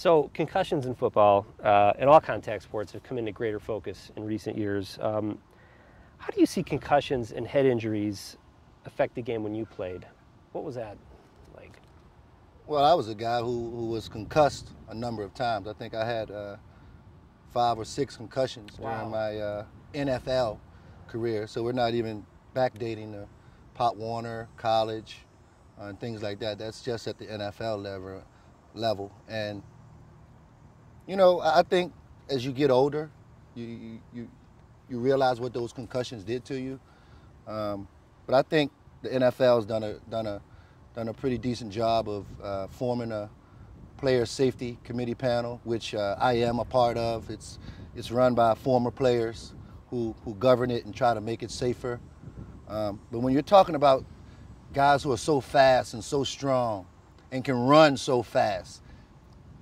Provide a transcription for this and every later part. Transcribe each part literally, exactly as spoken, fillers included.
So concussions in football uh, and all contact sports have come into greater focus in recent years. Um, how do you see concussions and head injuries affect the game when you played? What was that like? Well, I was a guy who, who was concussed a number of times. I think I had uh, five or six concussions wow. during my uh, N F L career. So we're not even backdating the Pop Warner, college, uh, and things like that. That's just at the N F L level. level. And, you know, I think as you get older, you you, you realize what those concussions did to you. Um, but I think the N F L's done a done a done a pretty decent job of uh, forming a player safety committee panel, which uh, I am a part of. It's it's run by former players who who govern it and try to make it safer. Um, but when you're talking about guys who are so fast and so strong and can run so fast,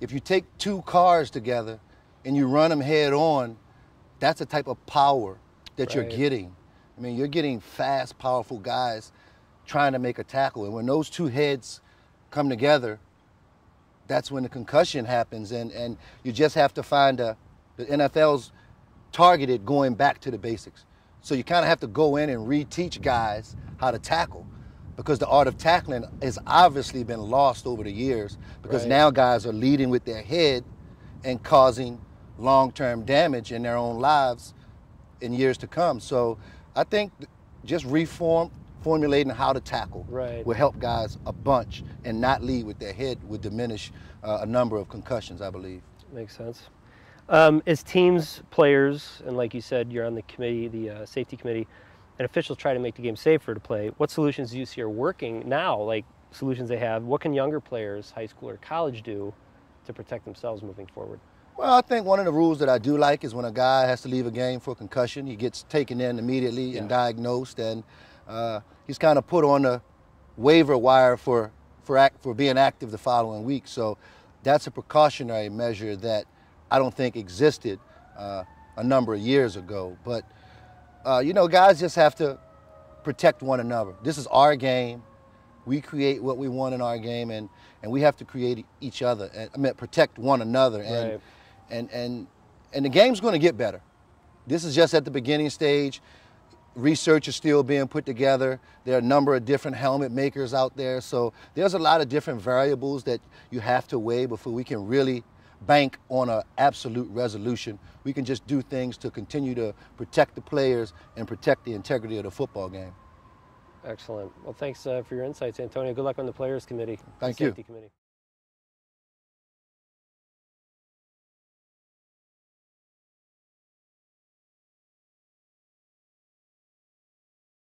if you take two cars together and you run them head on, that's the type of power that right. you're getting. I mean, you're getting fast, powerful guys trying to make a tackle. And when those two heads come together, that's when the concussion happens. And, and you just have to find a, the N F L's targeted going back to the basics. So you kind of have to go in and reteach guys how to tackle, because the art of tackling has obviously been lost over the years, because right. now guys are leading with their head and causing long-term damage in their own lives in years to come. So I think just reform, formulating how to tackle right. will help guys a bunch, and not lead with their head would diminish uh, a number of concussions, I believe. Makes sense. Um, as teams, players, and like you said, you're on the committee, the uh, safety committee, and officials try to make the game safer to play, what solutions do you see are working now, like solutions they have? What can younger players, high school or college, do to protect themselves moving forward? Well, I think one of the rules that I do like is when a guy has to leave a game for a concussion, he gets taken in immediately yeah. and diagnosed, and uh, he's kind of put on a waiver wire for, for, act, for being active the following week. So that's a precautionary measure that I don't think existed uh, a number of years ago. But Uh, you know, guys just have to protect one another. This is our game. We create what we want in our game, and, and we have to create each other. And, I mean, protect one another. And, right. and, and, and the game's going to get better. This is just at the beginning stage. Research is still being put together. There are a number of different helmet makers out there. So there's a lot of different variables that you have to weigh before we can really bank on an absolute resolution. We can just do things to continue to protect the players and protect the integrity of the football game. Excellent. Well, thanks uh, for your insights, Antonio. Good luck on the Players Committee. Thank you. Safety Committee.